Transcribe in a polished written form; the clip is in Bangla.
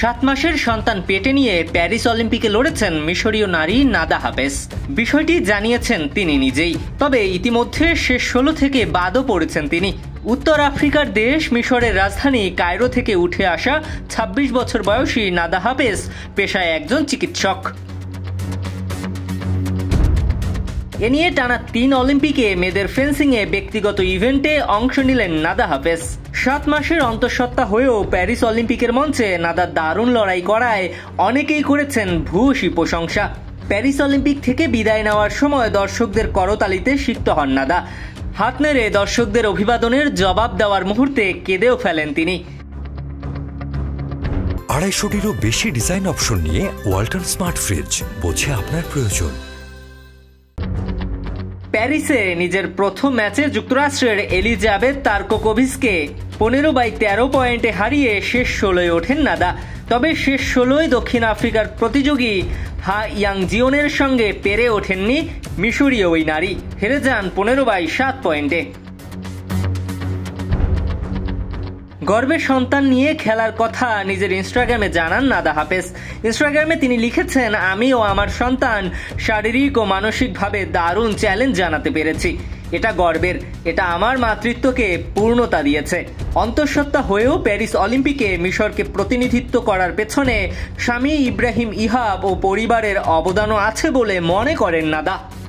7 মাসের সন্তান পেটে নিয়ে প্যারিস অলিম্পিকে লড়েছেন মিশরীয় নারী নাদা হাফেজ। বিষয়টি জানিয়েছেন তিনি নিজেই। তবে ইতিমধ্যে শেষ 16 থেকে বাদও পড়েছেন তিনি। উত্তর আফ্রিকার দেশ মিশরের রাজধানী কায়রো থেকে উঠে আসা 26 বছর বয়সী নাদা হাফেজ পেশায় একজন চিকিৎসক। এ নিয়ে টানা 3 অলিম্পিকে মেয়েদের ফেন্সিংয়ে ব্যক্তিগত ইভেন্টে অংশ নিলেন নাদা হাফেজ। 7 মাসের অন্তঃসত্ত্বা হয়েও প্যারিস অলিম্পিকের মঞ্চে নাদা দারুণ লড়াই করায় অনেকেই করেছেন ভূয়সী প্রশংসা। প্যারিস অলিম্পিক থেকে বিদায় নেওয়ার সময় দর্শকদের করতালিতে সিক্ত হন নাদা। হাত নেড়ে দর্শকদের অভিবাদনের জবাব দেওয়ার মুহূর্তে কেঁদেও ফেলেন তিনি। 250-টিরও বেশি ডিজাইন অপশন নিয়ে ওয়ালটন স্মার্ট ফ্রিজ বোঝে আপনার প্রয়োজন। প্যারিসে নিজের প্রথম ম্যাচে যুক্তরাষ্ট্রের এলিজাবেথ তার্কোকোভিচকে 15/13 পয়েন্টে হারিয়ে শেষ 16-য় ওঠেন নাদা। তবে শেষ 16-য় দক্ষিণ আফ্রিকার প্রতিযোগী হা ইয়াংজিওনের সঙ্গে পেরে ওঠেননি মিশরীয় ওই নারী, হেরে যান 15/7 পয়েন্টে। গর্বের সন্তান নিয়ে খেলার কথা নিজের ইনস্টাগ্রামে জানান নাদা হাফেজ। ইনস্টাগ্রামে তিনি লিখেছেন, আমি ও আমার সন্তান শারীরিক ও মানসিকভাবে দারুণ চ্যালেঞ্জ জানাতে পেরেছি। এটা গর্বের, এটা আমার মাতৃত্বকে পূর্ণতা দিয়েছে। অন্তঃসত্ত্বা হয়েও প্যারিস অলিম্পিকে মিশরকে প্রতিনিধিত্ব করার পেছনে স্বামী ইব্রাহিম ইহাব ও পরিবারের অবদানও আছে বলে মনে করেন নাদা।